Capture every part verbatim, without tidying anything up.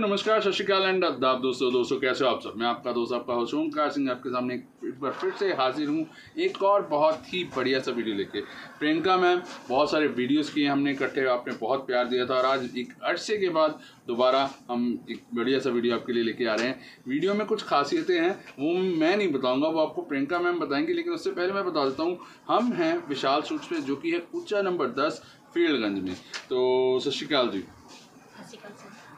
नमस्कार, सत श्री अकाल एंड आदाब दोस्तों। दोस्तों कैसे हो आप सब? मैं आपका दोस्त, आपका होस्ट ओमकार सिंह आपके सामने एक बार फिर से हाजिर हूँ एक और बहुत ही बढ़िया सा वीडियो लेके। प्रियंका मैम, बहुत सारे वीडियोस किए हमने इकट्ठे, आपने बहुत प्यार दिया था और आज एक अरसे के बाद दोबारा हम एक बढ़िया सा वीडियो आपके लिए लेके आ रहे हैं। वीडियो में कुछ खासियतें हैं, वो मैं नहीं बताऊँगा, वो आपको प्रियंका मैम बताएंगी। लेकिन उससे पहले मैं बता देता हूँ, हम हैं विशाल सूट्स पे, जो कि है कूचा नंबर दस फील्डगंज में। तो सत श्री अकाल जी।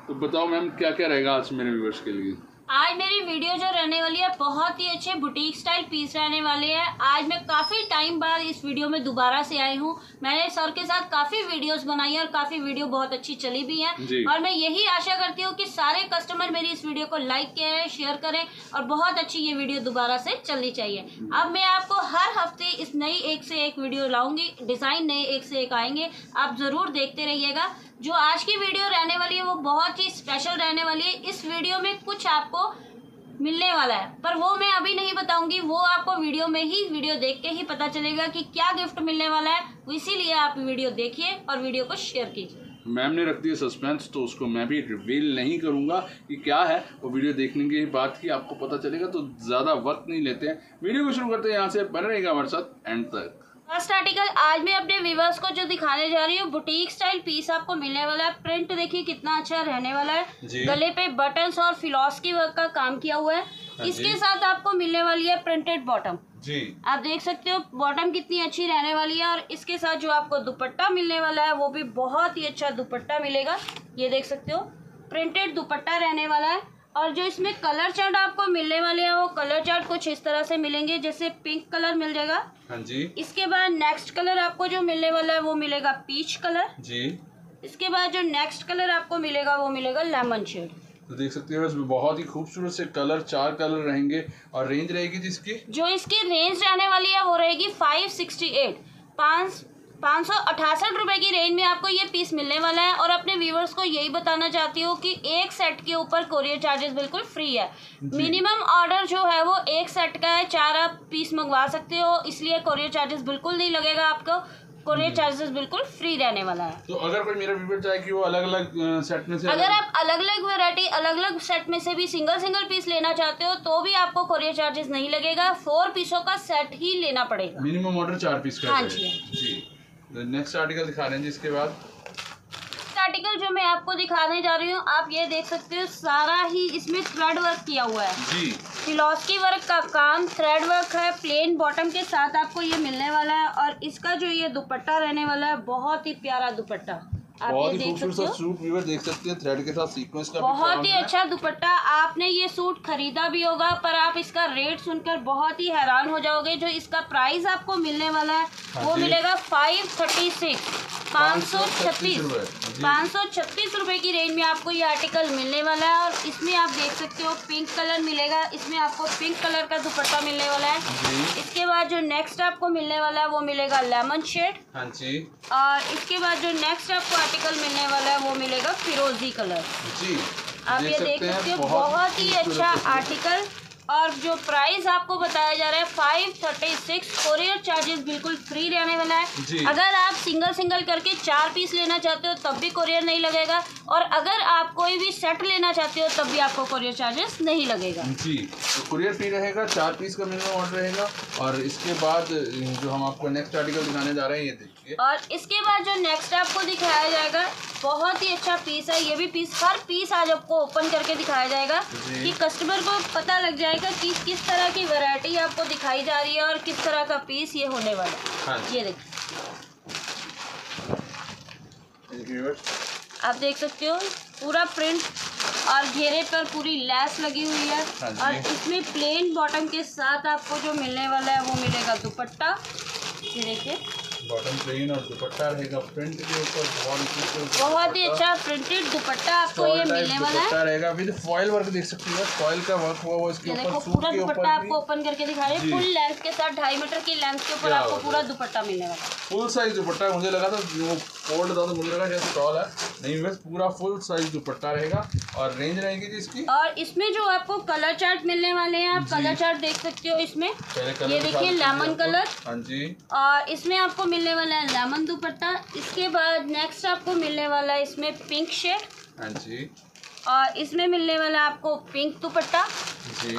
तो बताओ मैम, क्या क्या रहेगा आज मेरे व्यूअर्स के लिए? आज मेरी वीडियो जो रहने वाली है, बहुत ही अच्छे बुटीक स्टाइल पीस रहने वाले हैं। आज मैं काफ़ी टाइम बाद इस वीडियो में दोबारा से आई हूँ। मैंने सर के साथ काफ़ी वीडियोस बनाई हैं और काफ़ी वीडियो बहुत अच्छी चली भी हैं। और मैं यही आशा करती हूँ कि सारे कस्टमर मेरी इस वीडियो को लाइक करें, शेयर करें और बहुत अच्छी ये वीडियो दोबारा से चलनी चाहिए। अब मैं आपको हर हफ्ते इस नई एक से एक वीडियो लाऊंगी, डिज़ाइन नए एक से एक आएंगे, आप ज़रूर देखते रहिएगा। जो आज की वीडियो रहने वाली है वो बहुत ही स्पेशल रहने वाली है। इस वीडियो में कुछ आपको मिलने वाला है, पर वो मैं अभी नहीं बताऊंगी, वो आपको वीडियो में ही वीडियो देख के ही पता चलेगा कि क्या गिफ्ट मिलने वाला है। इसीलिए आप वीडियो देखिए और वीडियो को शेयर कीजिए। मैम ने रख दिया सस्पेंस, तो उसको मैं भी रिवील नहीं करूंगा कि क्या है, वो वीडियो देखने के बाद ही आपको पता चलेगा। तो ज़्यादा वक्त नहीं लेते हैं, वीडियो को शुरू करते हैं। यहाँ से बन रहेगा हमारे साथ एंड तक। फर्स्ट आर्टिकल आज मैं अपने व्यूवर्स को जो दिखाने जा रही हूँ, बुटीक स्टाइल पीस आपको मिलने वाला है। प्रिंट देखिए कितना अच्छा रहने वाला है, गले पे बटन्स और फ्लॉस की वर्क का काम किया हुआ है। इसके साथ आपको मिलने वाली है प्रिंटेड बॉटम जी, आप देख सकते हो बॉटम कितनी अच्छी रहने वाली है। और इसके साथ जो आपको दुपट्टा मिलने वाला है वो भी बहुत ही अच्छा दुपट्टा मिलेगा, ये देख सकते हो प्रिंटेड दुपट्टा रहने वाला है। और जो इसमें कलर चार्ट आपको मिलने वाले हैं वो कलर चार्ट कुछ इस तरह से मिलेंगे, जैसे पिंक कलर मिल जाएगा। हाँ जी। इसके बाद नेक्स्ट कलर आपको जो मिलने वाला है वो मिलेगा पीच कलर जी। इसके बाद जो नेक्स्ट कलर आपको मिलेगा वो मिलेगा लेमन शेड। तो देख सकते हो इसमें बहुत ही खूबसूरत से कलर, चार कलर रहेंगे। और रेंज रहेगी जिसकी, जो इसकी रेंज रहने वाली है वो रहेगी फाइव सिक्सटी एट पाँच पाँच सौ अठासठ रुपये की रेंज में आपको ये पीस मिलने वाला है। और अपने व्यूवर्स को यही बताना चाहती हूँ कि एक सेट के ऊपर कोरियर चार्जेस बिल्कुल फ्री है। मिनिमम ऑर्डर जो है वो एक सेट का है, चार आप पीस मंगवा सकते हो, इसलिए कोरियर चार्जेस बिल्कुल नहीं लगेगा आपको। कोरियर चार्जेस बिल्कुल फ्री रहने वाला है। तो अगर कोई मेरा व्यूअर चाहे कि वो अलग अलग सेट में से, अगर आप अलग अलग वैरायटी अलग अलग सेट में से भी सिंगल सिंगल पीस लेना चाहते हो तो भी आपको कोरियर चार्जेस नहीं लगेगा। फोर पीसों का सेट ही लेना पड़ेगा, मिनिमम ऑर्डर चार पीस का। हाँ जी। नेक्स्ट आर्टिकल दिखा रहे हैं, जिसके बाद आर्टिकल जो मैं आपको दिखाने जा रही हूँ, आप ये देख सकते हो सारा ही इसमें थ्रेड वर्क किया हुआ है जी। फिलॉस्की वर्क का काम, थ्रेड वर्क है, प्लेन बॉटम के साथ आपको ये मिलने वाला है। और इसका जो ये दुपट्टा रहने वाला है बहुत ही प्यारा दुपट्टा, बहुत ही खूबसूरत सूट व्यूअर देख सकते हैं, थ्रेड के साथ सीक्वेंस का बहुत ही अच्छा दुपट्टा। आपने ये सूट खरीदा भी होगा पर आप इसका रेट सुनकर बहुत ही हैरान हो जाओगे। जो इसका प्राइस आपको मिलने वाला है वो मिलेगा फाइव थर्टी सिक्स पाँच सौ छत्तीस पाँच सौ छत्तीस रुपये की रेंज में आपको ये आर्टिकल मिलने वाला है। और इसमें आप देख सकते हो पिंक कलर मिलेगा, इसमें आपको पिंक कलर का दुपट्टा मिलने वाला है। इसके बाद जो नेक्स्ट आपको मिलने वाला है वो मिलेगा लेमन शेड। हाँ जी। और इसके बाद जो नेक्स्ट आपको आर्टिकल मिलने वाला है वो मिलेगा फिरोजी कलर जी। आप ये देख सकते हो बहुत ही अच्छा आर्टिकल। और जो प्राइस आपको बताया जा रहा है five thirty six, courier charges बिल्कुल फ्री रहने वाला है। अगर आप सिंगल सिंगल करके चार पीस लेना चाहते हो तब भी कोरियर नहीं लगेगा, और अगर आप कोई भी सेट लेना चाहते हो तब भी आपको कोरियर चार्जेस नहीं लगेगा जी। तो कोरियर फ्री रहेगा, चार पीस का मिनिमम ऑर्डर रहेगा। और इसके बाद जो हम आपको नेक्स्ट आर्टिकल दिखाने जा रहे हैं ये देखिए। और इसके बाद जो नेक्स्ट आपको दिखाया जाएगा बहुत ही अच्छा पीस है, ये भी पीस, हर पीस आज आपको ओपन करके दिखाया जाएगा कि कस्टमर को पता लग जाएगा कि किस तरह की वैरायटी आपको दिखाई जा रही है और किस तरह का पीस ये होने वाला है। हाँ। ये देखिए, आप देख सकते हो पूरा प्रिंट और घेरे पर पूरी लैस लगी हुई है। हाँ। और इसमें प्लेन बॉटम के साथ आपको जो मिलने वाला है वो मिलेगा दुपट्टा, ये देखिए बॉटम प्लेन और दुपट्टा रहेगा प्रिंट के ऊपर, बहुत ही अच्छा प्रिंटेड दुपट्टा आपको ये मिलने वाला है। रहेगा विद फॉइल वर्क, देख सकते हो फॉइल का वर्क हुआ हुआ इसके ऊपर। पूरा दुपट्टा आपको ओपन करके दिखा रहे हैं, फुल लेंथ के साथ ढाई मीटर की लेंथ के ऊपर आपको पूरा दुपट्टा मिलने वाला है। फुल साइज दुपट्टा, मुझे लगा था वो फोल्ड था तो मुझे लगा जैसे टॉल है, नहीं बस पूरा फुल साइज दुपट्टा रहेगा। और रेंज रहेगी जी इसकी। और इसमें जो आपको कलर चार्ट मिलने वाले हैं, आप कलर चार्ट देख सकते हो इसमें, ये देखिए लेमन कलर। हाँ जी। और इसमें आपको मिलने वाला है लेमन दुपट्टा। इसके बाद नेक्स्ट आपको मिलने वाला है इसमें पिंक शेड। हाँ जी। और इसमें मिलने वाला आपको पिंक दुपट्टा,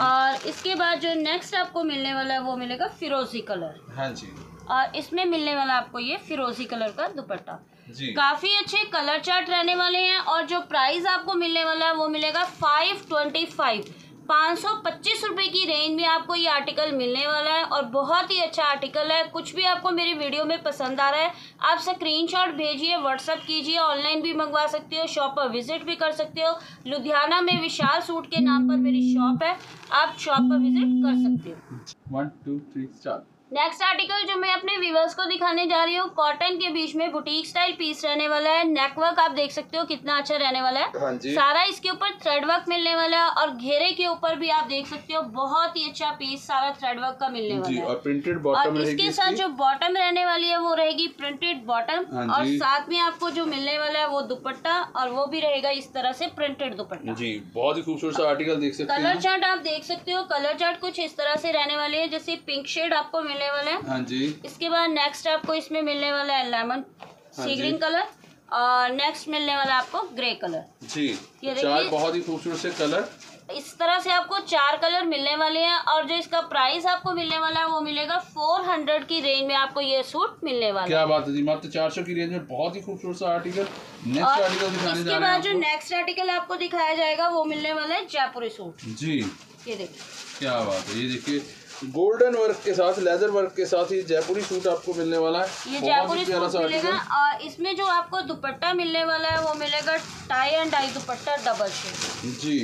और इसके बाद जो नेक्स्ट आपको मिलने वाला है वो मिलेगा फिरोजी कलर। हाँ जी। और इसमें मिलने वाला आपको ये फिरोजी कलर का दुपट्टा। जी। काफी अच्छे कलर चार्ट रहने वाले हैं। और जो प्राइस आपको मिलने वाला है वो मिलेगा फाइव ट्वेंटी फाइव, पाँच सौ पच्चीस रुपये की रेंज में आपको ये आर्टिकल मिलने वाला है और बहुत ही अच्छा आर्टिकल है। कुछ भी आपको मेरी वीडियो में पसंद आ रहा है आप स्क्रीनशॉट भेजिए, व्हाट्सअप कीजिए, ऑनलाइन भी मंगवा सकते हो, शॉप पर विजिट भी कर सकते हो। लुधियाना में विशाल सूट के नाम पर मेरी शॉप है, आप शॉप पर विजिट कर सकते हो। वन टू थ्री चार। नेक्स्ट आर्टिकल जो मैं अपने व्यूअर्स को दिखाने जा रही हूँ, कॉटन के बीच में बुटीक स्टाइल पीस रहने वाला है। नेकवर्क आप देख सकते हो कितना अच्छा रहने वाला है, सारा इसके ऊपर थ्रेड वर्क मिलने वाला है और घेरे के ऊपर भी आप देख सकते हो बहुत ही अच्छा पीस सारा थ्रेड वर्क का मिलने वाला है। और प्रिंटेड बॉटम, और इसके साथ जो बॉटम रहने वाली है वो रहेगी प्रिंटेड बॉटम, और साथ में आपको जो मिलने वाला है वो दुपट्टा, और वो भी रहेगा इस तरह से प्रिंटेड दुपट्टा। जी, बहुत ही खूबसूरत सा आर्टिकल देख सकते हो। कलर चार्ट आप देख सकते हो, कलर चार्ट कुछ इस तरह से रहने वाले है, जैसे पिंक शेड आपको वाला है। हाँ जी। इसके बाद नेक्स्ट आपको इसमें मिलने वाला है लेमन सी ग्रीन कलर, और नेक्स्ट मिलने वाला आपको ग्रे कलर। जी, ये चार बहुत ही खूबसूरत से कलर, इस तरह से आपको चार कलर मिलने वाले हैं। और जो इसका प्राइस आपको मिलने वाला है वो मिलेगा चार सौ की रेंज में आपको ये सूट मिलने वाला है। क्या बात है जी, मात्र चार सौ की रेंज में बहुत ही खूबसूरत सा आर्टिकल। नेक्स्ट आर्टिकल दिखाने इसके बाद जो नेक्स्ट आर्टिकल आपको दिखाया जाएगा वो मिलने वाला है जयपुरी सूट। जी, ये देखिए क्या बात है, ये देखिए गोल्डन वर्क के साथ, लेदर वर्क के साथ ये जयपुरी सूट आपको मिलने वाला है। ये जयपुरी सूट मिलेगा और इसमें जो आपको दुपट्टा मिलने वाला है वो मिलेगा tie and dye dupatta double shade. जी,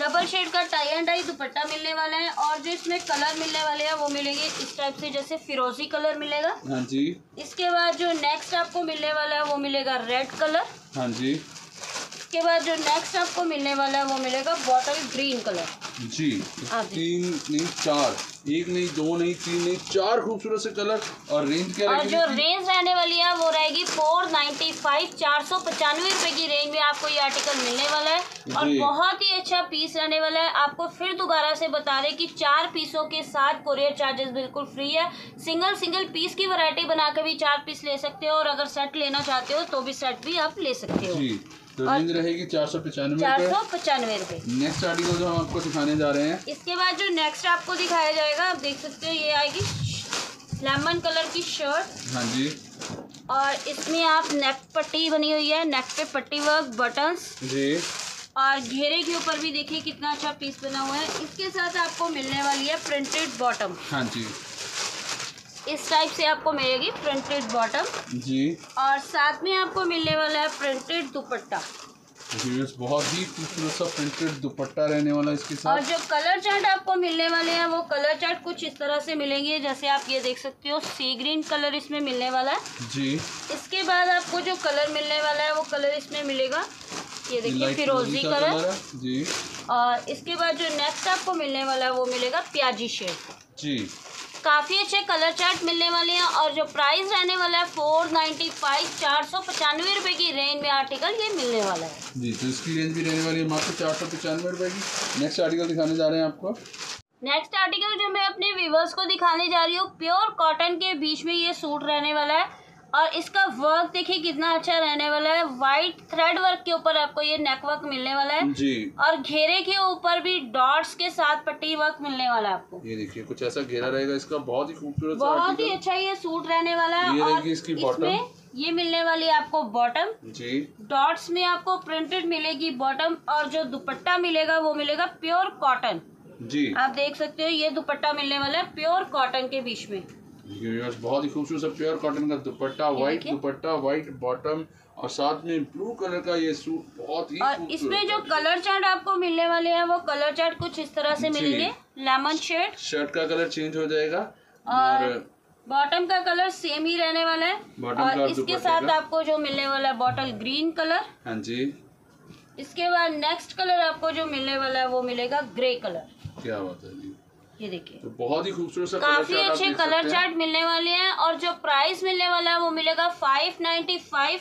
डबल शेड का टाई एंड डाई दुपट्टा मिलने वाला है। और जो इसमें कलर मिलने वाले हैं वो मिलेंगे इस टाइप से, जैसे फिरोजी कलर मिलेगा। हाँ जी। इसके बाद जो नेक्स्ट आपको मिलने वाला है वो मिलेगा रेड कलर। हाँ जी। इसके बाद जो नेक्स्ट आपको मिलने वाला है वो मिलेगा बॉटल ग्रीन कलर। जी, तीन नहीं चार, एक नहीं दो नहीं तीन नहीं चार खूबसूरत से कलर। और रेंज क्या रहेगी? और जो रेंज रहने वाली है वो रहेगी फोर नाइन्टी फाइव, चार सौ पचानवे रुपए की रेंज में आपको ये आर्टिकल मिलने वाला है। और बहुत ही अच्छा पीस रहने वाला है। आपको फिर दोबारा से बता दें कि चार पीसों के साथ कोरियर चार्जेस बिल्कुल फ्री है। सिंगल सिंगल पीस की वैरायटी बनाकर भी चार पीस ले सकते हो, और अगर सेट लेना चाहते हो तो भी सेट भी आप ले सकते हो। जी, तो रेंज रहेगी चार सौ पचानवे चार सौ पचानवे रुपए। नेक्स्ट आर्टिकल जो हम आपको दिखाने जा रहे हैं, इसके बाद जो नेक्स्ट आपको दिखाया जाएगा आप देख सकते हो, ये आएगी लेमन कलर की शर्ट। हाँ जी। और इसमें आप नेक पट्टी बनी हुई है, नेक पे पट्टी वर्क, बटन्स। जी। और घेरे के ऊपर भी देखिए कितना अच्छा पीस बना हुआ है। इसके साथ आपको मिलने वाली है प्रिंटेड बॉटम। हाँ जी, इस टाइप से आपको मिलेगी प्रिंटेड बॉटम। जी। और साथ में आपको मिलने वाला है प्रिंटेड दुपट्टा। बहुत ही खूबसूरत सा प्रिंटेड दुपट्टा रहने वाला इसके साथ। और जो कलर चार्ट आपको मिलने वाले हैं वो कलर चार्ट कुछ इस तरह से मिलेंगे, जैसे आप ये देख सकते हो सी ग्रीन कलर इसमें मिलने वाला है। जी। इसके बाद आपको जो कलर मिलने वाला है वो कलर इसमें मिलेगा, ये देखिए फिरोजी कलर। जी। और इसके बाद जो नेक्स्ट आपको मिलने वाला है वो मिलेगा प्याजी शेड। जी, काफ़ी अच्छे कलर चार्ट मिलने वाले हैं। और जो प्राइस रहने वाला है फोर नाइन्टी फाइव, चार सौ पचानवे रुपये की रेंज में आर्टिकल ये मिलने वाला है। जी, तो इसकी रेंज भी रहने वाली है मात्र चार सौ पचानवे रुपये की। नेक्स्ट आर्टिकल दिखाने जा रहे हैं आपको। नेक्स्ट आर्टिकल जो मैं अपने व्यूअर्स को दिखाने जा रही हूँ, प्योर कॉटन के बीच में ये सूट रहने वाला है। और इसका वर्क देखिए कितना अच्छा रहने वाला है, वाइट थ्रेड वर्क के ऊपर आपको ये नेक वर्क मिलने वाला है। जी। और घेरे के ऊपर भी डॉट्स के साथ पट्टी वर्क मिलने वाला है आपको। ये देखिए कुछ ऐसा घेरा रहेगा इसका, बहुत ही खूबसूरत, बहुत ही अच्छा ये सूट रहने वाला है। ये और इसकी बॉटम, ये मिलने वाली है आपको बॉटम। जी, डॉट्स में आपको प्रिंटेड मिलेगी बॉटम। और जो दुपट्टा मिलेगा वो मिलेगा प्योर कॉटन। जी, आप देख सकते हो ये दुपट्टा मिलने वाला है प्योर कॉटन के बीच में। बहुत ही खूबसूरत प्योर कॉटन का दुपट्टा, व्हाइट दुपट्टा, व्हाइट बॉटम, और साथ में ब्लू कलर का ये सूट बहुत ही। और इसमें जो कलर चार्ट आपको मिलने वाले हैं वो कलर चार्ट कुछ इस तरह से मिलेंगे। लेमन शेड, शर्ट का कलर चेंज हो जाएगा और बॉटम का कलर सेम ही रहने वाला है। और इसके साथ आपको जो मिलने वाला है बॉटल ग्रीन कलर। हाँ जी। इसके बाद नेक्स्ट कलर आपको जो मिलने वाला है वो मिलेगा ग्रे कलर। क्या बात है, ये देखिए तो बहुत ही खूबसूरत सा काफी अच्छे कलर चार्ट मिलने वाले हैं। और जो प्राइस मिलने वाला है वो मिलेगा फाइव नाइन्टी फाइव,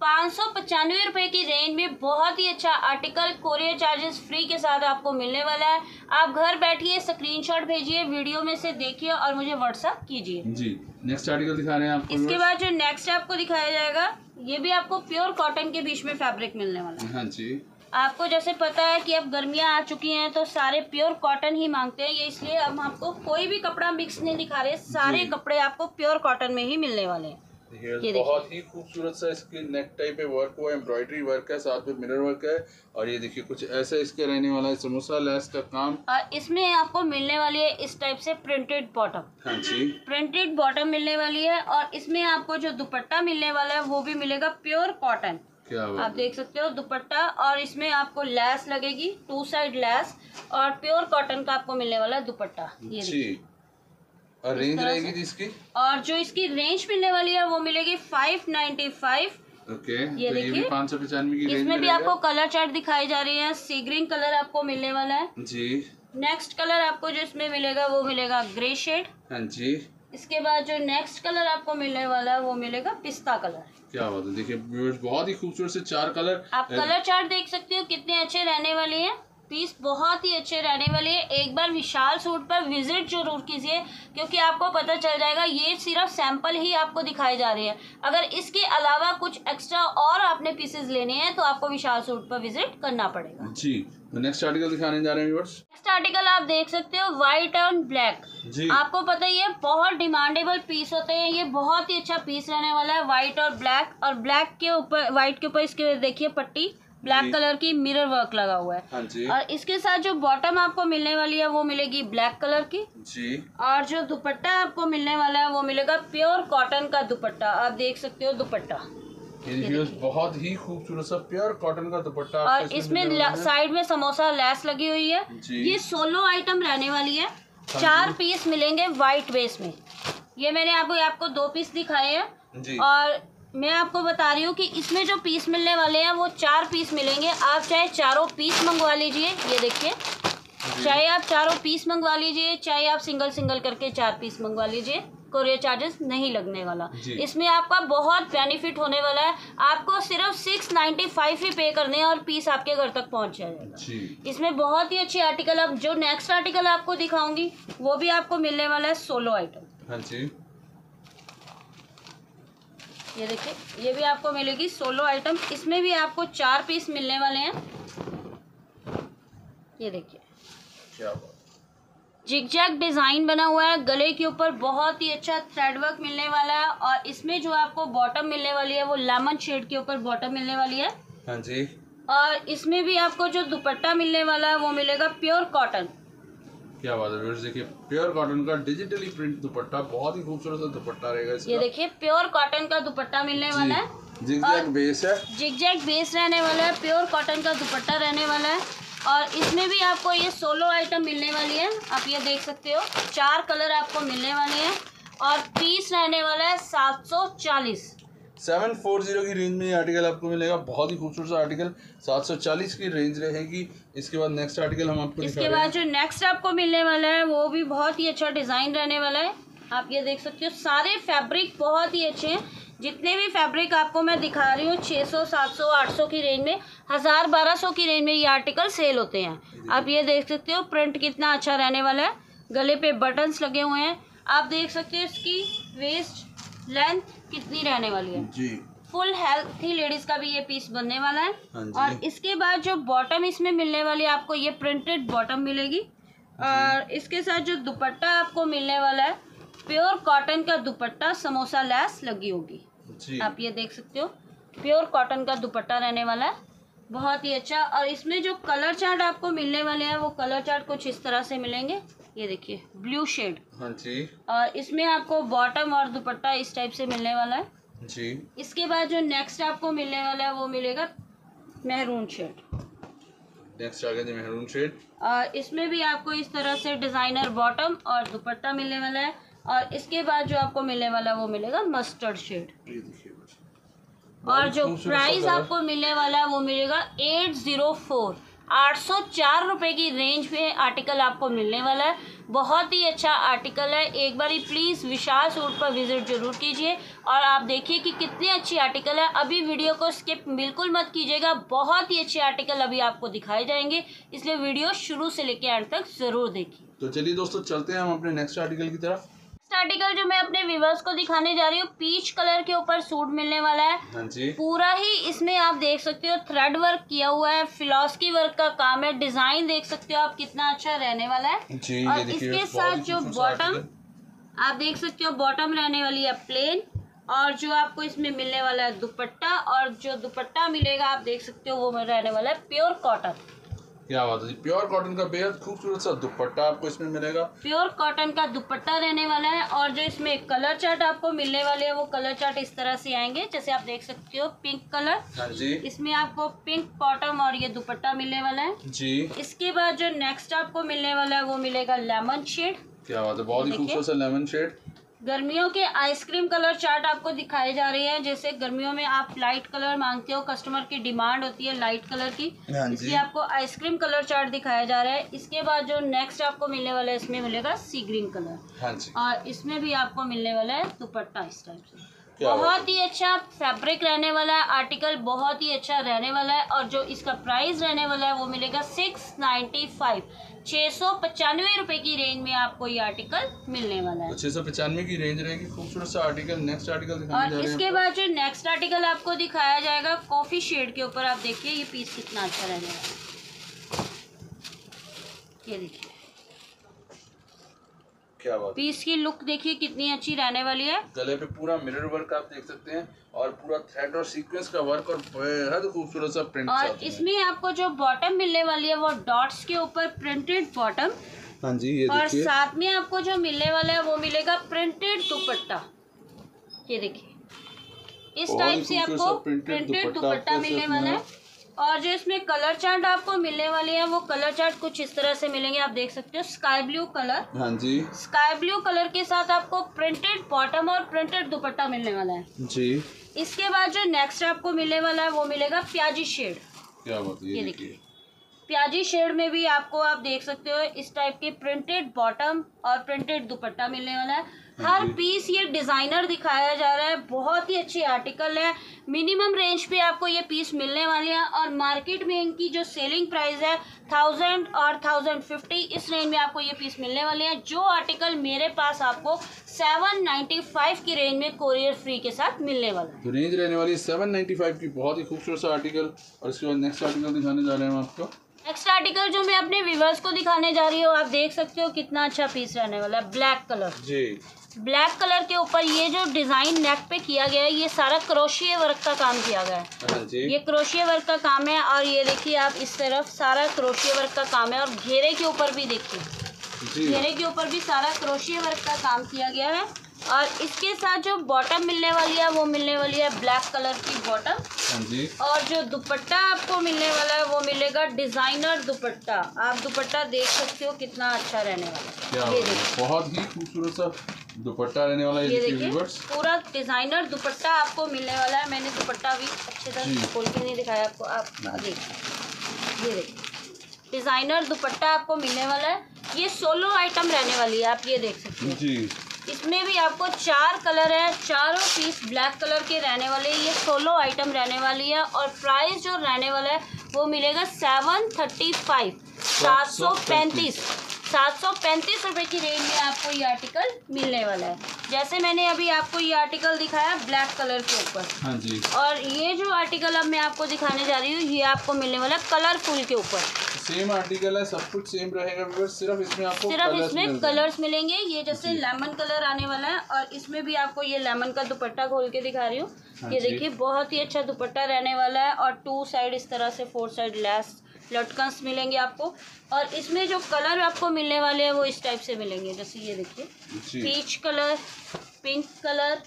पाँच सौ पचानवे रुपये की रेंज में। बहुत ही अच्छा आर्टिकल कोरियर चार्जेस फ्री के साथ आपको मिलने वाला है। आप घर बैठिए स्क्रीनशॉट भेजिए, वीडियो में से देखिए और मुझे व्हाट्सअप कीजिए। जी, नेक्स्ट आर्टिकल दिखा रहे हैं आपको। इसके बाद जो नेक्स्ट आपको दिखाया जाएगा ये भी आपको प्योर कॉटन के बीच में फैब्रिक मिलने वाला है। हाँ जी। आपको जैसे पता है कि अब गर्मियाँ आ चुकी हैं तो सारे प्योर कॉटन ही मांगते हैं, ये इसलिए अब आपको कोई भी कपड़ा मिक्स नहीं दिखा रहे, सारे कपड़े आपको प्योर कॉटन में ही मिलने वाले हैं। ये बहुत ही खूबसूरत सा इसके नेक टाइप पे वर्क हुआ, एम्ब्रॉयडरी वर्क है, साथ में मिरर वर्क है और ये देखिए कुछ ऐसा इसके रहने वाला है समोसा लैस का काम। और इसमें आपको मिलने वाली है इस टाइप से प्रिंटेड बॉटम। हाँ जी, प्रिंटेड बॉटम मिलने वाली है और इसमें आपको जो दुपट्टा मिलने वाला है वो भी मिलेगा प्योर कॉटन। क्या आप देख सकते हो दुपट्टा, और इसमें आपको लैस लगेगी, टू साइड लैस, और प्योर कॉटन का आपको मिलने वाला है दुपट्टा। ये और रेंज रहेगी इसकी, और जो इसकी रेंज मिलने वाली है वो मिलेगी फाइव नाइन्टी फाइव। ओके, ये देखिए पाँच सौ पचानवे की रेंज। इसमें भी आपको कलर चार्ट दिखाई जा रही है, सी ग्रीन कलर आपको मिलने वाला है जी। नेक्स्ट कलर आपको जो इसमें मिलेगा वो मिलेगा ग्रे शेड। हाँ जी, इसके बाद जो नेक्स्ट कलर आपको मिलने वाला है वो मिलेगा पिस्ता कलर। क्या बात है, देखिए बहुत ही खूबसूरत से चार कलर। आप कलर चार्ट देख सकते हो कितने अच्छे रहने वाले हैं, पीस बहुत ही अच्छे रहने वाले हैं। एक बार विशाल सूट पर विजिट जरूर कीजिए क्योंकि आपको पता चल जाएगा। ये सिर्फ सैंपल ही आपको दिखाए जा रहे हैं, अगर इसके अलावा कुछ एक्स्ट्रा और आपने पीसेस लेने हैं तो आपको विशाल सूट पर विजिट करना पड़ेगा जी। नेक्स्ट आर्टिकल दिखाने जा रहे हैं व्यूअर्स। नेक्स्ट आर्टिकल आप देख सकते हो व्हाइट एंड ब्लैक जी। आपको पता ही है बहुत डिमांडेबल पीस होते हैं, ये बहुत ही अच्छा पीस रहने वाला है व्हाइट और ब्लैक। और ब्लैक के ऊपर व्हाइट के ऊपर इसके देखिए पट्टी ब्लैक कलर की मिरर वर्क लगा हुआ है। हाँ जी। और इसके साथ जो बॉटम आपको मिलने वाली है वो मिलेगी ब्लैक कलर की जी। और जो दुपट्टा आपको मिलने वाला है वो मिलेगा प्योर कॉटन का दुपट्टा। आप देख सकते हो दुपट्टा बहुत ही खूबसूरत सा प्योर कॉटन का दुपट्टा। और इसमें साइड में समोसा लैस लगी हुई है। ये सोलो आइटम रहने वाली है, चार पीस मिलेंगे व्हाइट बेस में। ये मैंने आपको आपको दो पीस दिखाए हैं और मैं आपको बता रही हूँ कि इसमें जो पीस मिलने वाले हैं वो चार पीस मिलेंगे। आप चाहे चारों पीस मंगवा लीजिए, ये देखिए, चाहे आप चारों पीस मंगवा लीजिए, चाहे आप सिंगल सिंगल करके चार पीस मंगवा लीजिए, कोरियर चार्जेस नहीं लगने वाला। इसमें आपका बहुत बेनिफिट होने वाला है, आपको सिर्फ सिक्स नाइन्टी फाइव ही पे करने हैं और पीस आपके घर तक पहुँच जाएगा। इसमें बहुत ही अच्छी आर्टिकल। अब जो नेक्स्ट आर्टिकल आपको दिखाऊंगी वो भी आपको मिलने वाला है सोलो आइटम। हाँ जी, ये देखिए, ये भी आपको मिलेगी सोलो आइटम। इसमें भी आपको चार पीस मिलने वाले हैं। ये देखिए क्या जिगजैग डिज़ाइन बना हुआ है, गले के ऊपर बहुत ही अच्छा थ्रेड वर्क मिलने वाला है। और इसमें जो आपको बॉटम मिलने वाली है वो लेमन शेड के ऊपर बॉटम मिलने वाली है। हाँ जी। और इसमें भी आपको जो दुपट्टा मिलने वाला है वो मिलेगा प्योर कॉटन। क्या बात है व्यूअर्स, देखिए प्योर कॉटन का डिजिटली प्रिंट दुपट्टा, बहुत ही खूबसूरत सा दुपट्टा रहेगा इसका। ये देखिए प्योर कॉटन का दुपट्टा मिलने वाला है, जिगजैग बेस है, जिगजैग बेस रहने वाला है, प्योर कॉटन का दुपट्टा रहने वाला है। और इसमें भी आपको ये सोलो आइटम मिलने वाली है। आप ये देख सकते हो चार कलर आपको मिलने वाले हैं और पीस रहने वाला है सात सौ चालीस सेवन फोर जीरो की रेंज में ये आर्टिकल आपको मिलेगा। बहुत ही खूबसूरत सा आर्टिकल, सात सौ चालीस की रेंज रहेगी। इसके बाद नेक्स्ट आर्टिकल हम आपको इसके बाद जो नेक्स्ट आपको मिलने वाला है वो भी बहुत ही अच्छा डिज़ाइन रहने वाला है। आप ये देख सकते हो सारे फैब्रिक बहुत ही अच्छे हैं, जितने भी फैब्रिक आपको मैं दिखा रही हूँ छह सौ, सात सौ, आठ सौ की रेंज में, हज़ार बारह सौ की रेंज में ये आर्टिकल सेल होते हैं। आप ये देख सकते हो प्रिंट कितना अच्छा रहने वाला है, गले पर बटन्स लगे हुए हैं। आप देख सकते हो इसकी वेस्ट लेंथ कितनी रहने वाली है जी। फुल हेल्थी लेडीज का भी ये पीस बनने वाला है। और इसके बाद जो बॉटम इसमें मिलने वाली है आपको ये प्रिंटेड बॉटम मिलेगी। और इसके साथ जो दुपट्टा आपको मिलने वाला है प्योर कॉटन का दुपट्टा, समोसा लैस लगी होगी जी। आप ये देख सकते हो प्योर कॉटन का दुपट्टा रहने वाला है, बहुत ही अच्छा। और इसमें जो कलर चार्ट आपको मिलने वाले हैं वो कलर चार्ट कुछ इस तरह से मिलेंगे। ये देखिए ब्लू शेड। हाँ जी। और इसमें आपको बॉटम और दुपट्टा इस टाइप से मिलने वाला है जी। इसके बाद जो नेक्स्ट आपको मिलने वाला है वो मिलेगा मेहरून शेड। नेक्स्ट आ गया मेहरून शेड। और इसमें भी आपको इस तरह से डिजाइनर बॉटम और दुपट्टा मिलने वाला है। और इसके बाद जो आपको मिलने वाला है वो मिलेगा मस्टर्ड शेड। और जो प्राइस आपको मिलने वाला है वो मिलेगा एट जीरो फोर आठ सौ चार रुपये की रेंज में आर्टिकल आपको मिलने वाला है। बहुत ही अच्छा आर्टिकल है, एक बार ही प्लीज़ विशाल सूट पर विजिट जरूर कीजिए और आप देखिए कि कितने अच्छी आर्टिकल है। अभी वीडियो को स्किप बिल्कुल मत कीजिएगा, बहुत ही अच्छे आर्टिकल अभी आपको दिखाए जाएंगे, इसलिए वीडियो शुरू से लेकर एंड तक ज़रूर देखिए। तो चलिए दोस्तों चलते हैं हम अपने नेक्स्ट आर्टिकल की तरफ। आर्टिकल जो मैं अपने व्यूअर्स को दिखाने जा रही हूँ पीच कलर के ऊपर सूट मिलने वाला है। पूरा ही इसमें आप देख सकते हो थ्रेड वर्क किया हुआ है, फिलॉस्की वर्क का काम है। डिजाइन देख सकते हो आप कितना अच्छा रहने वाला है। जी, और इसके साथ जो बॉटम आप देख सकते हो, बॉटम रहने वाली है प्लेन, और जो आपको इसमें मिलने वाला है दुपट्टा, और जो दुपट्टा मिलेगा आप देख सकते हो वो रहने वाला है प्योर कॉटन। क्या बात है जी, प्योर कॉटन का बेहद खूबसूरत सा दुपट्टा आपको इसमें मिलेगा। प्योर कॉटन का दुपट्टा रहने वाला है, और जो इसमें कलर चार्ट आपको मिलने वाले हैं वो कलर चार्ट इस तरह से आएंगे, जैसे आप देख सकते हो पिंक कलर। हाँ जी, इसमें आपको पिंक बॉटम और ये दुपट्टा मिलने वाला है जी। इसके बाद जो नेक्स्ट आपको मिलने वाला है वो मिलेगा लेमन शेड। क्या बात है, बहुत ही खूबसूरत सा लेमन शेड। गर्मियों के आइसक्रीम कलर चार्ट आपको दिखाए जा रहे हैं, जैसे गर्मियों में आप लाइट कलर मांगते हो, कस्टमर की डिमांड होती है लाइट कलर की, इसलिए आपको आइसक्रीम कलर चार्ट दिखाया जा रहा है। इसके बाद जो नेक्स्ट आपको मिलने वाला है इसमें मिलेगा सी ग्रीन कलर, और इसमें भी आपको मिलने वाला है दुपट्टा इस टाइप से। बहुत ही अच्छा फैब्रिक रहने वाला है, आर्टिकल बहुत ही अच्छा रहने वाला है, और जो इसका प्राइस रहने वाला है वो मिलेगा सिक्स नाइन्टी फाइव, छः सौ पचानवे रुपये की रेंज में आपको ये आर्टिकल मिलने वाला है। छः सौ पचानवे की रेंज रहेगी, खूबसूरत सा आर्टिकल। नेक्स्ट आर्टिकल, और इसके बाद जो नेक्स्ट आर्टिकल आपको दिखाया जाएगा कॉफी शेड के ऊपर। आप देखिए ये पीस कितना अच्छा रहने वाला है, ये देखिए पीस की लुक देखिए कितनी अच्छी रहने वाली है। गले पे पूरा मिरर वर्क आप देख सकते हैं, और पूरा थ्रेड और सीक्वेंस का वर्क, और बेहद खूबसूरत सा प्रिंट। और इसमें आपको जो बॉटम मिलने वाली है वो डॉट्स के ऊपर प्रिंटेड बॉटम। हाँ जी, ये और साथ में आपको जो मिलने वाला है वो मिलेगा प्रिंटेड दुपट्टा। ये देखिए इस टाइप से आपको प्रिंटेड दुपट्टा मिलने वाला है, और जो इसमें कलर चार्ट आपको मिलने वाले हैं वो कलर चार्ट कुछ इस तरह से मिलेंगे। आप देख सकते हो स्काई ब्लू कलर। हाँ जी, स्काई ब्लू कलर के साथ आपको प्रिंटेड बॉटम और प्रिंटेड दुपट्टा मिलने वाला है जी। इसके बाद जो नेक्स्ट आपको मिलने वाला है वो मिलेगा प्याजी शेड। क्या बात है, ये देखिए प्याजी शेड में भी आपको आप देख सकते हो इस टाइप के प्रिंटेड बॉटम और प्रिंटेड दुपट्टा मिलने वाला है। हर पीस ये डिज़ाइनर दिखाया जा रहा है, बहुत ही अच्छी आर्टिकल है। मिनिमम रेंज पे आपको ये पीस मिलने वाले हैं, और मार्केट में इनकी जो सेलिंग प्राइस है थाउजेंड और थाउजेंड फिफ्टी इस रेंज में आपको ये पीस मिलने वाले हैं। जो आर्टिकल मेरे पास आपको सेवन नाइन्टी फाइव की रेंज में कोरियर फ्री के साथ मिलने वाला है। तो रेंज रहने वाली है सेवन नाइन्टी फाइव की, बहुत ही खूबसूरत सा आर्टिकल। और इसके बाद नेक्स्ट आर्टिकल दिखाने जा रहे हैं आपको। नेक्स्ट आर्टिकल जो मैं अपने व्यूअर्स को दिखाने जा रही हूँ आप देख सकते हो कितना अच्छा पीस रहने वाला है, ब्लैक कलर जी। ब्लैक कलर के ऊपर ये जो डिजाइन नेक पे किया गया है ये सारा क्रोशिये वर्क का काम किया गया है, ये क्रोशिये वर्क का काम है। और ये देखिए आप इस तरफ सारा क्रोशिये वर्क का काम है, और घेरे के ऊपर भी देखिए, घेरे के ऊपर भी सारा क्रोशिये वर्क का काम किया गया है। और इसके साथ जो बॉटम मिलने वाली है वो मिलने वाली है ब्लैक कलर की बॉटम, और जो दुपट्टा आपको मिलने वाला है वो मिलेगा डिजाइनर दुपट्टा। आप दुपट्टा देख सकते हो कितना अच्छा रहने वाला है, बहुत ही खूबसूरत सा दुपट्टा रहने वाला है। ये देखिए पूरा डिजाइनर दुपट्टा आपको मिलने वाला है। मैंने दुपट्टा भी अच्छे तरह खोल के नहीं दिखाया आपको, आप देखिए ये देखिए डिजाइनर दुपट्टा आपको मिलने वाला है। ये सोलो आइटम रहने वाली है, आप ये देख सकते हैं जी। इसमें भी आपको चार कलर है, चारों पीस ब्लैक कलर के रहने वाले, ये सोलो आइटम रहने वाली है। और प्राइस जो रहने वाला है वो मिलेगा सेवन थर्टी फाइव, सात सौ पैंतीस सात सौ पैंतीस रुपये की रेंज में आपको ये आर्टिकल मिलने वाला है। जैसे मैंने अभी आपको ये आर्टिकल दिखाया ब्लैक कलर के ऊपर। हाँ जी, और ये जो आर्टिकल अब मैं आपको दिखाने जा रही हूँ ये आपको मिलने वाला है कलरफुल के ऊपर। सेम आर्टिकल है, सब कुछ सेम रहेगा, सिर्फ इसमें आपको सिर्फ कलर्स इसमें मिल कलर्स मिलेंगे। ये जैसे लेमन कलर आने वाला है, और इसमें भी आपको ये लेमन का दुपट्टा खोल के दिखा रही हूँ। हाँ, ये देखिए बहुत ही अच्छा दुपट्टा रहने वाला है, और टू साइड इस तरह से फोर साइड लेस लटकंस मिलेंगे आपको। और इसमें जो कलर आपको मिलने वाले हैं वो इस टाइप से मिलेंगे, जैसे ये देखिए पीच कलर, पिंक कलर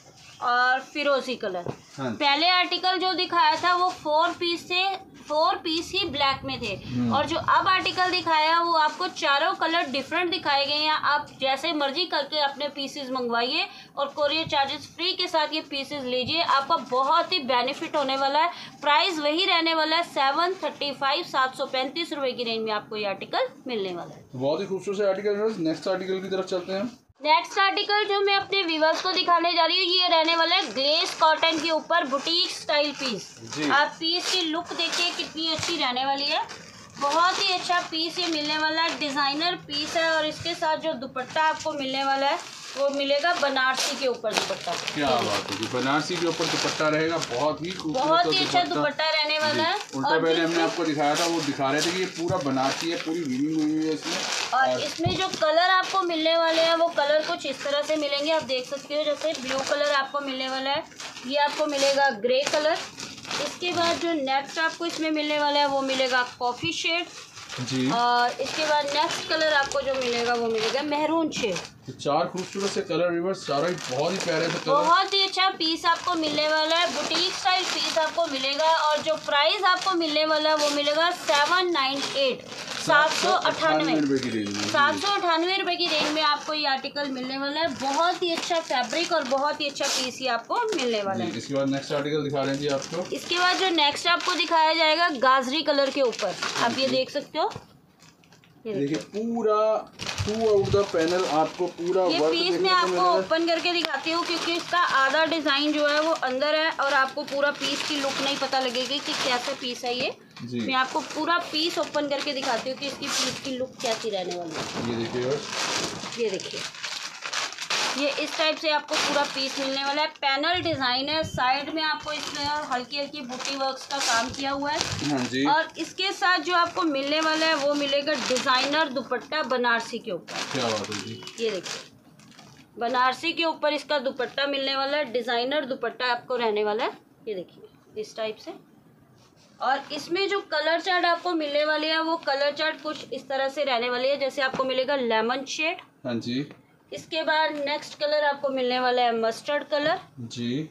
और फिरोजी कलर। हाँ, पहले आर्टिकल जो दिखाया था वो फोर पीस से फोर पीस ही ब्लैक में थे, और जो अब आर्टिकल दिखाया वो आपको चारों कलर डिफरेंट दिखाए गए हैं। आप जैसे मर्जी करके अपने पीसेस मंगवाइए और कोरियर चार्जेस फ्री के साथ ये पीसेस लीजिए, आपका बहुत ही बेनिफिट होने वाला है। प्राइस वही रहने वाला है सेवन थर्टी फाइव सात सौ पैंतीस रुपये की रेंज में आपको ये आर्टिकल मिलने वाला है। बहुत ही खूबसूरत आर्टिकल। नेक्स्ट आर्टिकल की तरफ चलते हैं। नेक्स्ट आर्टिकल जो मैं अपने व्यूअर्स को दिखाने जा रही हूँ ये रहने वाला है ग्लेस कॉटन के ऊपर बुटीक स्टाइल पीस। आप पीस की लुक देखिए कितनी अच्छी रहने वाली है, बहुत ही अच्छा पीस ये मिलने वाला है, डिज़ाइनर पीस है। और इसके साथ जो दुपट्टा आपको मिलने वाला है वो मिलेगा बनारसी के ऊपर दुपट्टा। क्या बात है जी, बनारसी के ऊपर दुपट्टा रहेगा, बहुत ही बहुत ही अच्छा दुपट्टा रहने वाला है। उल्टा पहले हमने आपको दिखाया था, वो दिखा रहे थे कि ये पूरा बनारसी है, पूरी वीविंग हुई है इसमें। और इसमें जो कलर आपको मिलने वाले हैं वो कलर कुछ इस तरह से मिलेंगे, आप देख सकते हो। जैसे ब्लू कलर आपको मिलने वाला है, ये आपको मिलेगा ग्रे कलर। इसके बाद जो नेक्स्ट आपको इसमें मिलने वाला है वो मिलेगा कॉफ़ी शेड जी। और इसके बाद नेक्स्ट कलर आपको जो मिलेगा वो मिलेगा मेहरून शेड। तो चार खूबसूरत से कलर रिवर्स, सारा ही बहुत ही प्यारे से कलर, बहुत ही अच्छा पीस आपको मिलने वाला है, बुटीक स्टाइल पीस आपको मिलेगा। और जो प्राइस आपको मिलने वाला है वो मिलेगा सेवन नाइन एट सात सौ अट्ठानवे सात सौ अट्ठानवे रुपये की रेंज में आपको ये आर्टिकल मिलने वाला है। बहुत ही अच्छा फैब्रिक और बहुत ही अच्छा पीस ही आपको मिलने वाला है। इसके बाद नेक्स्ट आर्टिकल दिखा रहे हैं जी आपको। इसके बाद जो नेक्स्ट आपको दिखाया जाएगा गाजरी कलर के ऊपर, आप ये देख सकते हो। देखिए पूरा टू आउट द पैनल आपको पूरा ये पीस मैं आपको ओपन करके दिखाती हूँ, क्योंकि इसका आधा डिजाइन जो है वो अंदर है और आपको पूरा पीस की लुक नहीं पता लगेगी कि कैसा पीस है ये। मैं आपको पूरा पीस ओपन करके दिखाती हूँ कि इसकी पीस की लुक कैसी रहने वाली है। ये देखिए, ये देखिए, ये इस टाइप से आपको पूरा पीस मिलने वाला है। पैनल डिजाइन है, साइड में आपको इसमें हल्की हल्की बूटी वर्क्स का काम किया हुआ है। हाँ जी। और इसके साथ जो आपको मिलने वाला है वो मिलेगा डिजाइनर दुपट्टा बनारसी के ऊपर। क्या बात है जी, ये देखिए बनारसी के ऊपर इसका दुपट्टा मिलने वाला है, डिजाइनर दुपट्टा आपको रहने वाला है। ये देखिए इस टाइप से। और इसमें जो कलर चार्ट आपको मिलने वाली है वो कलर चार्ट कुछ इस तरह से रहने वाली है। जैसे आपको मिलेगा लेमन शेड। हाँ जी। इसके बाद नेक्स्ट कलर आपको मिलने वाला है मस्टर्ड कलर जी।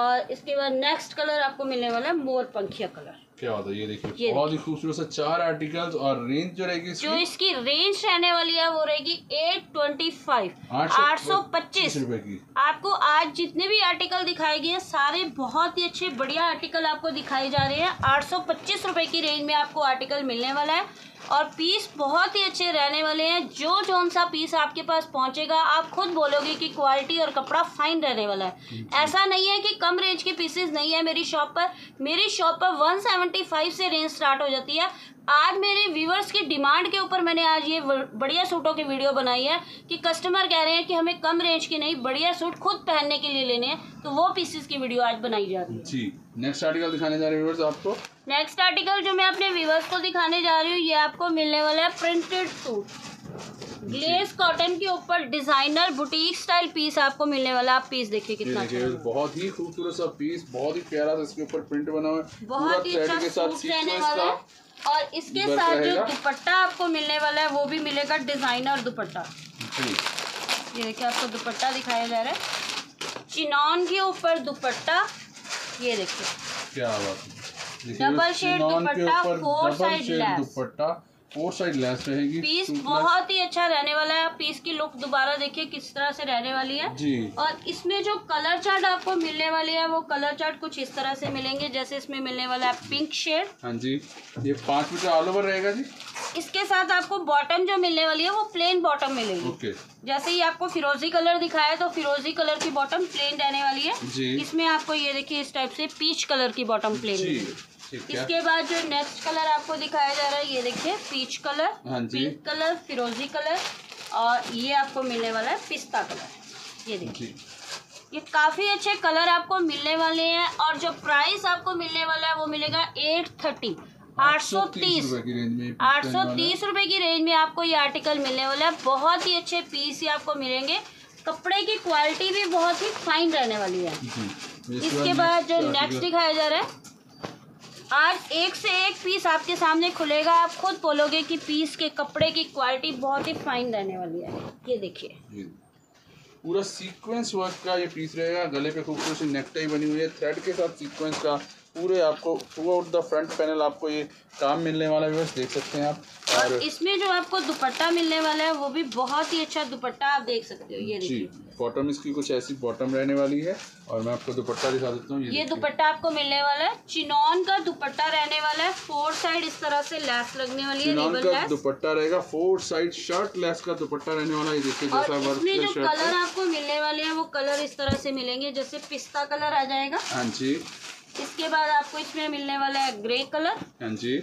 और इसके बाद नेक्स्ट कलर आपको मिलने वाला है मोर पंखिया कलर। क्या बात है, ये देखिए बहुत ही खूबसूरत सा चार आर्टिकल्स। और रेंज जो रहेगी, जो इसकी रेंज रहने वाली है वो रहेगी एट ट्वेंटी फाइव, आठ सौ पच्चीस रुपए की। आपको आज जितने भी आर्टिकल दिखाए गए हैं सारे बहुत ही अच्छे बढ़िया आर्टिकल आपको दिखाए जा रहे हैं। आठ सौ पच्चीस रुपए की रेंज में आपको आर्टिकल मिलने वाला है और पीस बहुत ही अच्छे रहने वाले हैं। जो जौन सा पीस आपके पास पहुंचेगा आप खुद बोलोगे कि क्वालिटी और कपड़ा फाइन रहने वाला है। ऐसा नहीं है कि कम रेंज के पीसेस नहीं है मेरी शॉप पर। मेरी शॉप पर वन सेवेंटी फाइव से रेंज स्टार्ट हो जाती है। आज मेरे व्यूवर्स की डिमांड के ऊपर मैंने आज ये बढ़िया सूटों की वीडियो बनाई है कि कस्टमर कह रहे हैं कि हमें कम रेंज के नहीं बढ़िया सूट खुद पहनने के लिए लेने हैं, तो वो पीसेस की वीडियो आज बनाई जा रही है जी। नेक्स्ट आर्टिकल दिखाने जा रहे हैं व्यूवर्स आपको। नेक्स्ट आर्टिकल जो मैं अपने व्यूवर्स को दिखाने जा रही हूँ ये आपको मिलने वाला है प्रिंटेड सूट, ग्लेस कॉटन के ऊपर डिजाइनर बुटीक स्टाइल पीस आपको मिलने वाला। आप पीस देखिए कितना, बहुत ही खूबसूरत सा पीस, बहुत ही प्यारा सा, इसके ऊपर प्रिंट बना हुआ है, बहुत ही अच्छा सूट रहने वाला है। और इसके साथ जो दुपट्टा आपको मिलने वाला है वो भी मिलेगा डिजाइनर दुपट्टा। ये देखिए आपको दुपट्टा दिखाया जा रहा है, चिनॉन के ऊपर दुपट्टा। ये देखिए क्या बात है, डबल शेड दुपट्टा, फोर साइड लैस दुपट्टा, फोर साइड लैस रहेगी। पीस बहुत ही अच्छा रहने वाला है। पीस की लुक दोबारा देखिए किस तरह से रहने वाली है जी। और इसमें जो कलर चार्ट आपको मिलने वाली है वो कलर चार्ट कुछ इस तरह से मिलेंगे। जैसे इसमें मिलने वाला है पिंक शेड। हाँ जी, ये पाँच मीटर ऑल ओवर रहेगा जी। इसके साथ आपको बॉटम जो मिलने वाली है वो प्लेन बॉटम मिलेगी। ओके। जैसे ही आपको फिरोजी कलर दिखाया तो फिरोजी कलर की बॉटम प्लेन रहने वाली है जी। इसमें आपको ये देखिए इस टाइप से पीच कलर की बॉटम प्लेन मिलेगी। इसके बाद जो नेक्स्ट कलर आपको दिखाया जा रहा है ये देखिए पीच कलर, पिंक कलर, फिरोजी कलर, और ये आपको मिलने वाला है पिस्ता कलर। ये देखिए ये काफ़ी अच्छे कलर आपको मिलने वाले हैं। और जो प्राइस आपको मिलने वाला है वो मिलेगा एट थर्टी, आठ सौ तीस आठ सौ तीस रुपये की रेंज में आपको ये आर्टिकल मिलने वाला है। बहुत ही अच्छे पीस ही आपको मिलेंगे, कपड़े की क्वालिटी भी बहुत ही फाइन रहने वाली है। इसके बाद जो नेक्स्ट दिखाया जा रहा है आज एक से एक पीस आपके सामने खुलेगा, आप खुद बोलोगे कि पीस के कपड़े की क्वालिटी बहुत ही फाइन रहने वाली है। ये देखिए पूरा सीक्वेंस वर्क का ये पीस रहेगा, गले पे खूबसूरत सी नेकटाई बनी हुई है, थ्रेड के साथ सीक्वेंस का पूरे आपको throughout the front panel आपको ये काम मिलने वाला है, देख सकते हैं आप। और, और इसमें जो आपको दुपट्टा मिलने वाला है वो भी बहुत ही अच्छा दुपट्टा आप देख सकते हो। ये देखिए बॉटम इसकी कुछ ऐसी बॉटम रहने वाली है। और मैं आपको दुपट्टा दिखा देता हूँ। ये, ये दुपट्टा आपको मिलने वाला है, चिनॉन का दुपट्टा रहने वाला है, फोर साइड इस तरह से लैस लगने वाली है, रिबन लैस दुपट्टा रहेगा, फोर साइड शर्ट लैस का दुपट्टा रहने वाला है। देखिए जैसा वर्क में जो कलर आपको मिलने वाले हैं वो कलर इस तरह से मिलेंगे। जैसे पिस्ता कलर आ जाएगा। हाँ जी। इसके बाद आपको इसमें मिलने वाला है ग्रे कलर। हाँ जी।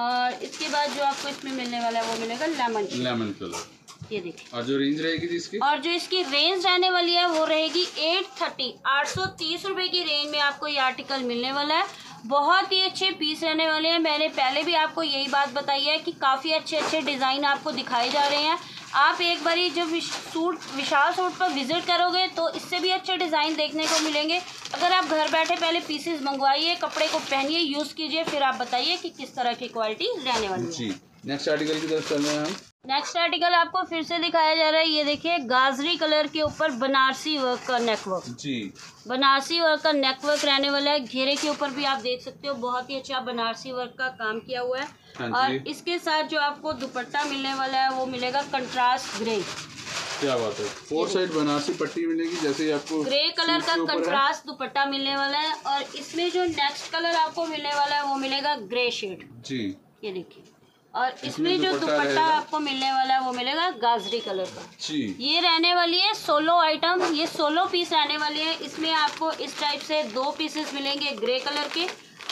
और इसके बाद जो आपको इसमें मिलने वाला है वो मिलेगा लेमन लेमन कलर। ये देखिए। और जो रेंज रहेगी इसकी और जो इसकी रेंज रहने वाली है वो रहेगी आठ सौ तीस आठ सौ तीस रुपए की रेंज में आपको ये आर्टिकल मिलने वाला है। बहुत ही अच्छे पीस रहने वाले हैं। मैंने पहले भी आपको यही बात बताई है कि काफ़ी अच्छे अच्छे डिज़ाइन आपको दिखाए जा रहे हैं। आप एक बारी जब सूट विशाल सूट पर विज़िट करोगे तो इससे भी अच्छे डिज़ाइन देखने को मिलेंगे। अगर आप घर बैठे पहले पीसेस मंगवाइए, कपड़े को पहनिए, यूज़ कीजिए, फिर आप बताइए कि किस तरह की क्वालिटी रहने वाली है। जी, नेक्स्ट आर्टिकल की तरफ चल रहे हैं हम। नेक्स्ट आर्टिकल आपको फिर से दिखाया जा रहा है, ये देखिए गाजरी कलर के ऊपर बनारसी वर्क का नेकवर्क। जी, बनारसी वर्क का नेकवर्क रहने वाला है। घेरे के ऊपर भी आप देख सकते हो, बहुत ही अच्छा बनारसी वर्क का काम किया हुआ है। और इसके साथ जो आपको दुपट्टा मिलने वाला है वो मिलेगा कंट्रास्ट ग्रे। क्या बात है, फोर साइड बनारसी पट्टी मिलेगी। जैसे आपको ग्रे कलर का कंट्रास्ट दुपट्टा मिलने वाला है। और इसमें जो नेक्स्ट कलर आपको मिलने वाला है वो मिलेगा ग्रे शेड। जी, ये देखिए। और इसमें जो दुपट्टा आपको मिलने वाला है वो मिलेगा गाजरी कलर का। जी, ये रहने वाली है सोलो आइटम, ये सोलो पीस रहने वाली है। इसमें आपको इस टाइप से दो पीसेस मिलेंगे ग्रे कलर के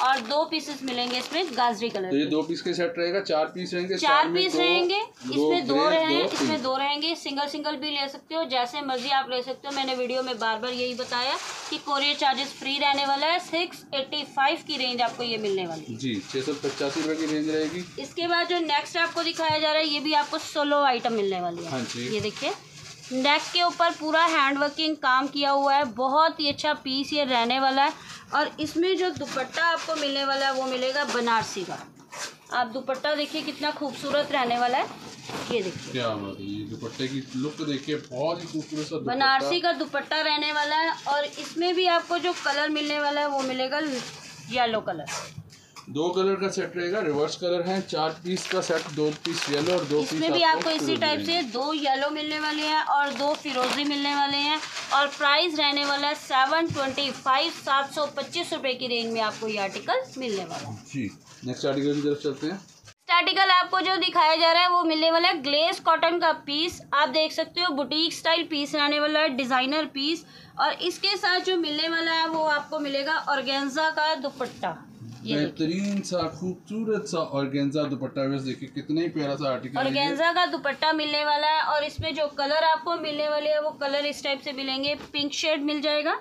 और दो पीसेस मिलेंगे इसमें गाजरी कलर के। तो ये दो पीस के सेट रहेगा, चार पीस रहेंगे। चार पीस रहेंगे, इसमें दो रहेंगे, इसमें दो रहेंगे। सिंगल सिंगल भी ले सकते हो, जैसे मर्जी आप ले सकते हो। मैंने वीडियो में बार बार यही बताया कि कोरियर चार्जेस फ्री रहने वाला है। सिक्स एट्टी फाइव की रेंज आपको ये मिलने वाली है। जी, छह सौ पचासी रुपए की रेंज रहेगी। इसके बाद जो नेक्स्ट आपको दिखाया जा रहा है ये भी आपको सोलो आइटम मिलने वाली है। ये देखिये नेक के ऊपर पूरा हैंड वर्किंग काम किया हुआ है। बहुत ही अच्छा पीस ये रहने वाला है। और इसमें जो दुपट्टा आपको मिलने वाला है वो मिलेगा बनारसी का। आप दुपट्टा देखिए कितना खूबसूरत रहने वाला है। ये देखिए, क्या बात है, ये दुपट्टे की लुक देखिए, बहुत ही खूबसूरत सा बनारसी का दुपट्टा रहने वाला है। और इसमें भी आपको जो कलर मिलने वाला है वो मिलेगा येलो कलर। दो कलर का सेट रहेगा, रिवर्स कलर है। चार पीस का सेट, दो पीस येलो और दो पीस। इसमें भी आपको इसी टाइप से दो येलो मिलने वाले हैं और दो फिरोजी मिलने वाले हैं। और प्राइस रहने वाला है सेवन ट्वेंटी फाइव सात सौ पच्चीस रुपए की रेंज में आपको ये आर्टिकल मिलने वाला है। जी, नेक्स्ट आर्टिकल की तरफ चलते हैं। आर्टिकल आपको जो दिखाया जा रहा है वो मिलने वाला है ग्लेस कॉटन का पीस। आप देख सकते हो बुटीक स्टाइल पीस रहने वाला है, डिजाइनर पीस। और इसके साथ जो मिलने वाला है वो आपको मिलेगा ऑर्गेन्जा का दुपट्टा। बेहतरीन सा खूबसूरत सा ऑर्गेन्जा दुपट्टा, देखिए कितना ही प्यारा सा आर्टिकल है। ऑर्गेन्जा का दुपट्टा मिलने वाला है। और इसमें जो कलर आपको मिलने वाले है वो कलर इस टाइप से मिलेंगे, पिंक शेड मिल जाएगा।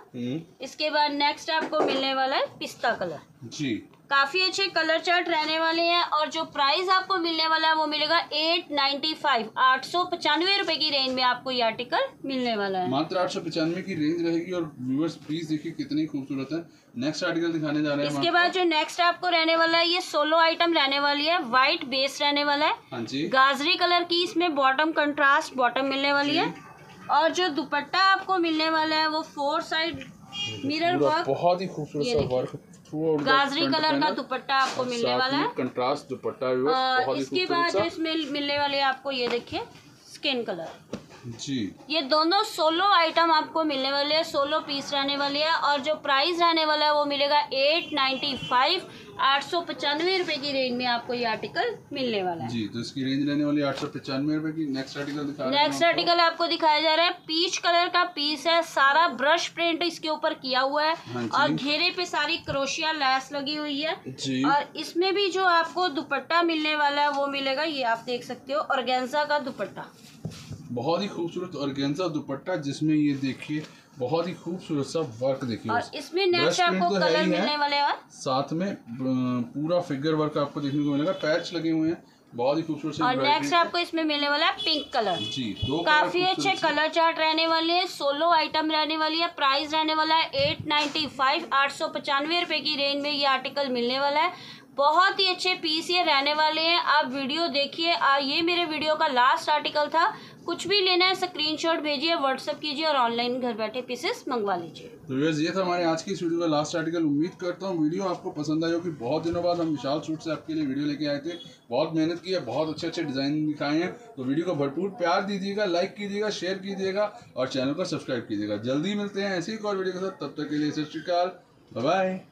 इसके बाद नेक्स्ट आपको मिलने वाला है पिस्ता कलर। जी, काफी अच्छे कलर चार्ट रहने वाले हैं। और जो प्राइस आपको मिलने वाला है वो मिलेगा एट नाइन्टी फाइव आठ सौ पचानवे रुपए की रेंज में आपको ये आर्टिकल मिलने वाला है। मात्र आठ सौ पचानवे की रेंज रहेगी। और व्यूअर्स प्लीज देखिए कितनी खूबसूरत है। नेक्स्ट आर्टिकल दिखाने जा रहे हैं। इसके बाद जो नेक्स्ट आपको रहने वाला है ये सोलो आइटम रहने वाली है। व्हाइट बेस रहने वाला है, गाजरी कलर की इसमें बॉटम कंट्रास्ट बॉटम मिलने वाली है। और जो दुपट्टा आपको मिलने वाला है वो फोर साइड मिरर वर्क, बहुत ही खूबसूरत वर्क, गाजरी कलर का दुपट्टा आपको मिलने वाला है, कंट्रास्ट दुपट्टा। और इसके बाद इसमें मिलने वाले आपको ये देखिए स्किन कलर। जी, ये दोनों सोलो आइटम आपको मिलने वाले हैं, सोलो पीस रहने वाले हैं। और जो प्राइस रहने वाला है वो मिलेगा एट नाइन्टी फाइव आठ सौ पचानवे रुपए की रेंज में आपको ये आर्टिकल मिलने वाला है। जी, तो इसकी रेंज रहने वाली आठ सौ पचानवे रुपए की। नेक्स्ट आर्टिकल दिखा नेक्स्ट आर्टिकल आपको दिखाया जा रहा है पीच कलर का पीस है। सारा ब्रश प्रिंट इसके ऊपर किया हुआ है और घेरे पे सारी क्रोशिया लैस लगी हुई है। जी, और इसमें भी जो आपको दुपट्टा मिलने वाला है वो मिलेगा, ये आप देख सकते हो ऑर्गेन्जा का दुपट्टा। बहुत ही खूबसूरत ऑर्गेन्जा दुपट्टा जिसमें ये देखिए बहुत ही खूबसूरत सा वर्क देखिए। और इसमें नेक्स्ट आपको तो कलर मिलने वाले हैं, साथ में पूरा फिगर वर्क आपको देखने को मिलेगा, पैच लगे हुए हैं, बहुत ही खूबसूरत। और नेक्स्ट आपको इसमें मिलने वाला है पिंक कलर। जी, दो काफी अच्छे कलर चार्ट रहने वाले हैं, सोलो आइटम रहने वाली है। प्राइस रहने वाला है एट नाइन्टी फाइव आठ सौ पचानवे रुपए की रेंज में ये आर्टिकल मिलने वाला है। बहुत ही अच्छे पीस ये रहने वाले हैं। आप वीडियो देखिए, ये मेरे वीडियो का लास्ट आर्टिकल था। कुछ भी लेना है स्क्रीनशॉट भेजिए, व्हाट्सएप कीजिए और ऑनलाइन घर बैठे पीसेस मंगवा लीजिए। तो व्यूअर्स, ये था हमारे आज की इस वीडियो का लास्ट आर्टिकल। उम्मीद करता हूँ वीडियो आपको पसंद आई होगी। बहुत दिनों बाद हम विशाल सूट से आपके लिए वीडियो लेके आए थे, बहुत मेहनत की है, बहुत अच्छे अच्छे डिज़ाइन दिखाए हैं। तो वीडियो को भरपूर प्यार दीजिएगा, लाइक कीजिएगा, शेयर कीजिएगा और चैनल को सब्सक्राइब कीजिएगा। जल्दी मिलते हैं ऐसी एक और वीडियो के साथ, तब तक के लिए सत श्री अकाल, बाय बाय।